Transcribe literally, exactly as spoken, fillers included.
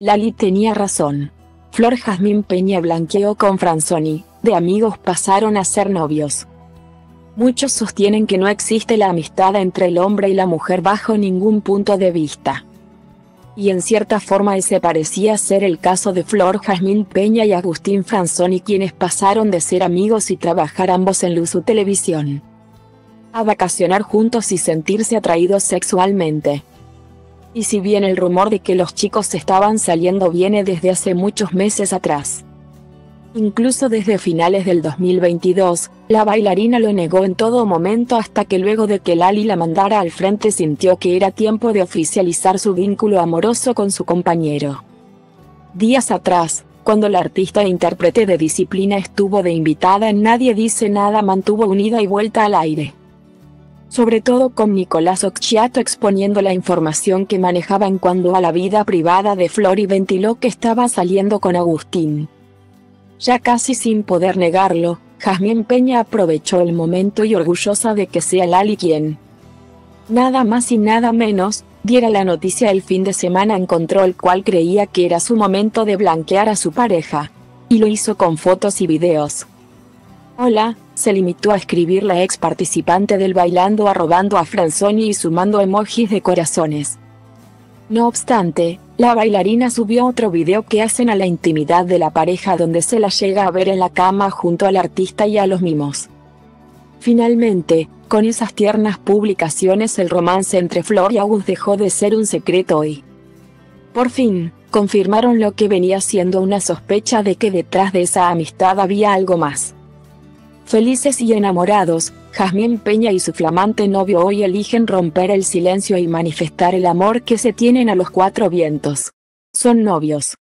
Lali tenía razón. Flor Jazmín Peña blanqueó con Franzoni, de amigos pasaron a ser novios. Muchos sostienen que no existe la amistad entre el hombre y la mujer bajo ningún punto de vista. Y en cierta forma ese parecía ser el caso de Flor Jazmín Peña y Agustín Franzoni, quienes pasaron de ser amigos y trabajar ambos en Luzu Televisión, a vacacionar juntos y sentirse atraídos sexualmente. Y si bien el rumor de que los chicos estaban saliendo viene desde hace muchos meses atrás, incluso desde finales del dos mil veintidós, la bailarina lo negó en todo momento hasta que luego de que Lali la mandara al frente sintió que era tiempo de oficializar su vínculo amoroso con su compañero. Días atrás, cuando la artista e intérprete de Disciplina estuvo de invitada en Nadie Dice Nada, mantuvo unida y vuelta al aire, sobre todo con Nicolás Occiato, exponiendo la información que manejaba en cuanto a la vida privada de Flor, y ventiló que estaba saliendo con Agustín. Ya casi sin poder negarlo, Jazmín Peña aprovechó el momento y, orgullosa de que sea Lali quien, nada más y nada menos, diera la noticia el fin de semana, encontró el cual creía que era su momento de blanquear a su pareja, y lo hizo con fotos y videos. Hola, se limitó a escribir la ex participante del Bailando, arrobando a Franzoni y sumando emojis de corazones. No obstante, la bailarina subió otro video que hacen a la intimidad de la pareja, donde se la llega a ver en la cama junto al artista y a los mimos. Finalmente, con esas tiernas publicaciones, el romance entre Flor y Agus dejó de ser un secreto y, por fin, confirmaron lo que venía siendo una sospecha de que detrás de esa amistad había algo más. Felices y enamorados, Jazmín Peña y su flamante novio hoy eligen romper el silencio y manifestar el amor que se tienen a los cuatro vientos. Son novios.